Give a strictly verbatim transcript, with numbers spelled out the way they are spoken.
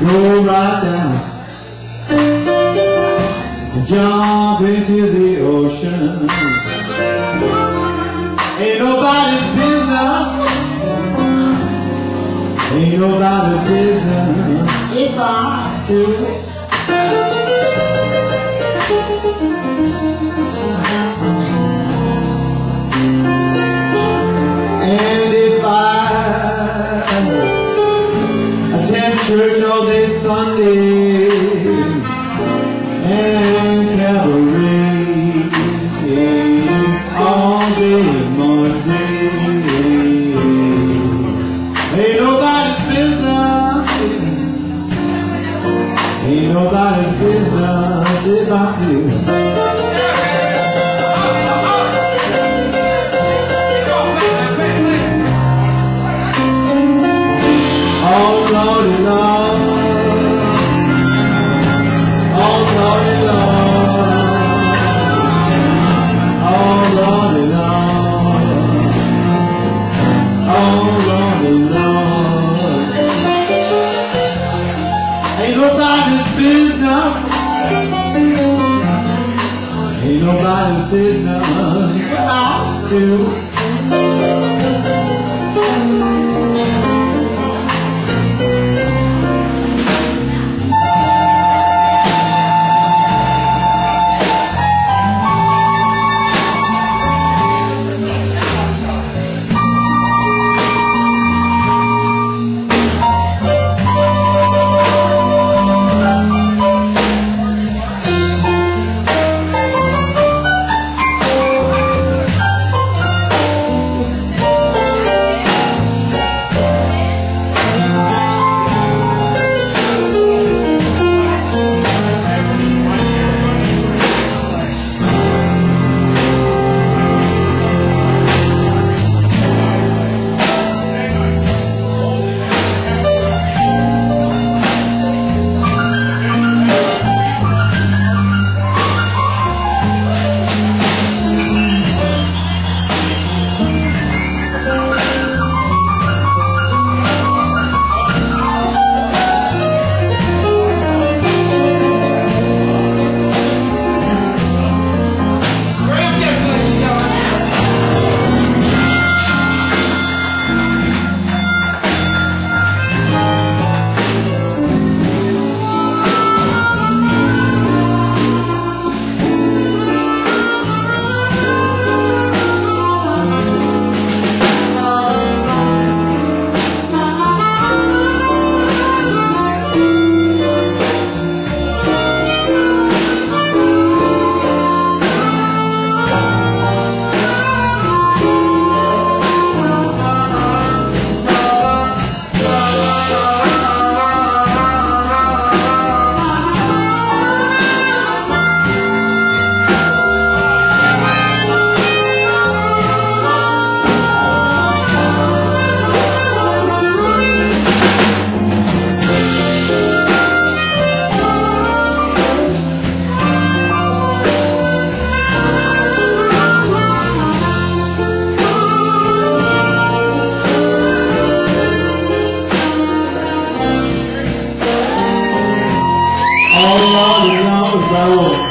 go right down, jump into the ocean. Ain't nobody's business, ain't nobody's business if I do it. And if I attend church all day Sunday and cabaret all day Monday, ain't nobody's business, ain't nobody's business if I do. Nobody's business I do. Bravo.